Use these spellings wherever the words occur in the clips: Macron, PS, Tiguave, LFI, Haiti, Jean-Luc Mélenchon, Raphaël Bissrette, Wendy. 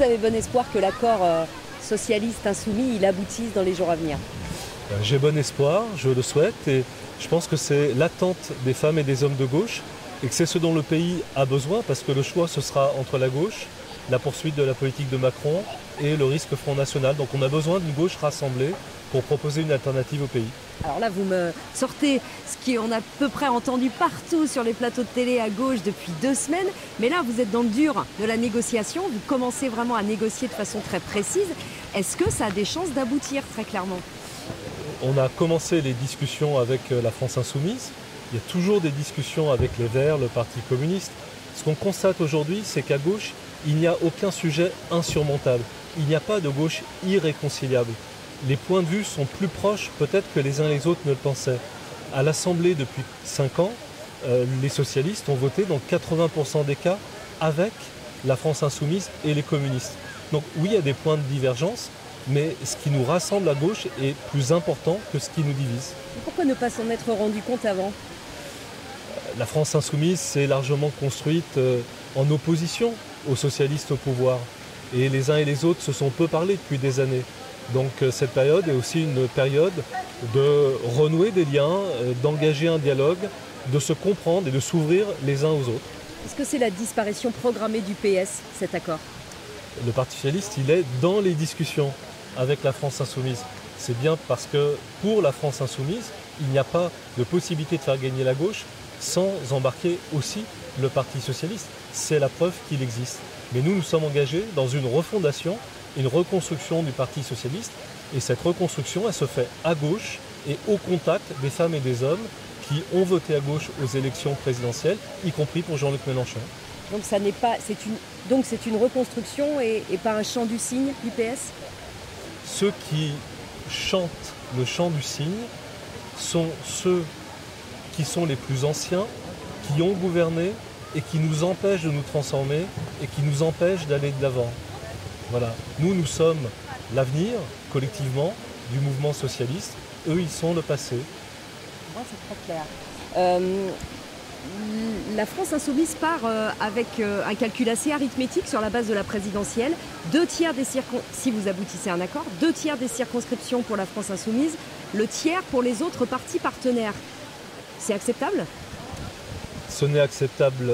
vous avez bon espoir que l'accord socialiste insoumis il aboutisse dans les jours à venir? J'ai bon espoir, je le souhaite, et je pense que c'est l'attente des femmes et des hommes de gauche et que c'est ce dont le pays a besoin, parce que le choix ce sera entre la gauche, la poursuite de la politique de Macron et le risque Front National. Donc on a besoin d'une gauche rassemblée pour proposer une alternative au pays. Alors là, vous me sortez ce qu'on a à peu près entendu partout sur les plateaux de télé à gauche depuis 2 semaines. Mais là, vous êtes dans le dur de la négociation. Vous commencez vraiment à négocier de façon très précise. Est-ce que ça a des chances d'aboutir, très clairement? On a commencé les discussions avec la France Insoumise. Il y a toujours des discussions avec les Verts, le Parti communiste. Ce qu'on constate aujourd'hui, c'est qu'à gauche, il n'y a aucun sujet insurmontable. Il n'y a pas de gauche irréconciliable. Les points de vue sont plus proches peut-être que les uns les autres ne le pensaient. À l'Assemblée, depuis 5 ans, les socialistes ont voté dans 80% des cas avec la France Insoumise et les communistes. Donc oui, il y a des points de divergence, mais ce qui nous rassemble à gauche est plus important que ce qui nous divise. Pourquoi ne pas s'en être rendu compte avant? La France Insoumise s'est largement construite en opposition aux socialistes au pouvoir. Et les uns et les autres se sont peu parlé depuis des années. Donc cette période est aussi une période de renouer des liens, d'engager un dialogue, de se comprendre et de s'ouvrir les uns aux autres. Est-ce que c'est la disparition programmée du PS, cet accord? Le Parti socialiste, il est dans les discussions avec la France insoumise. C'est bien parce que pour la France insoumise, il n'y a pas de possibilité de faire gagner la gauche sans embarquer aussi le Parti socialiste. C'est la preuve qu'il existe. Mais nous, nous sommes engagés dans une refondation, une reconstruction du Parti socialiste. Et cette reconstruction, elle se fait à gauche et au contact des femmes et des hommes qui ont voté à gauche aux élections présidentielles, y compris pour Jean-Luc Mélenchon. Donc c'est une reconstruction et pas un chant du cygne du PS? Ceux qui chantent le chant du cygne sont ceux qui sont les plus anciens, qui ont gouverné et qui nous empêchent de nous transformer et qui nous empêchent d'aller de l'avant. Voilà. Nous, nous sommes l'avenir, collectivement, du mouvement socialiste. Eux, ils sont le passé. Oh, c'est très clair. La France insoumise part avec un calcul assez arithmétique sur la base de la présidentielle. 2 tiers des circonscriptions, si vous aboutissez à un accord, 2 tiers des circonscriptions pour la France insoumise, le tiers pour les autres partis partenaires. C'est acceptable? Ce n'est acceptable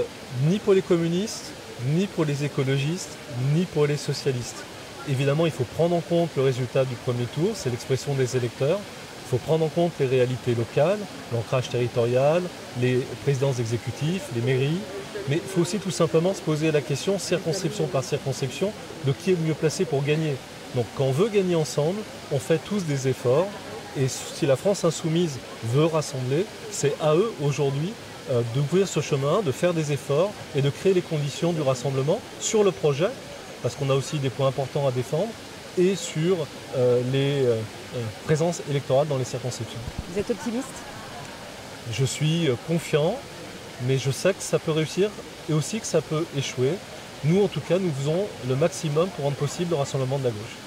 ni pour les communistes, ni pour les écologistes, ni pour les socialistes. Évidemment, il faut prendre en compte le résultat du premier tour, c'est l'expression des électeurs. Il faut prendre en compte les réalités locales, l'ancrage territorial, les présidences exécutives, les mairies. Mais il faut aussi tout simplement se poser la question, circonscription par circonscription, de qui est le mieux placé pour gagner. Donc quand on veut gagner ensemble, on fait tous des efforts. Et si la France insoumise veut rassembler, c'est à eux aujourd'hui d'ouvrir ce chemin, de faire des efforts et de créer les conditions du rassemblement sur le projet, parce qu'on a aussi des points importants à défendre, et sur les présences électorales dans les circonscriptions. Vous êtes optimiste? Je suis confiant, mais je sais que ça peut réussir et aussi que ça peut échouer. Nous, en tout cas, nous faisons le maximum pour rendre possible le rassemblement de la gauche.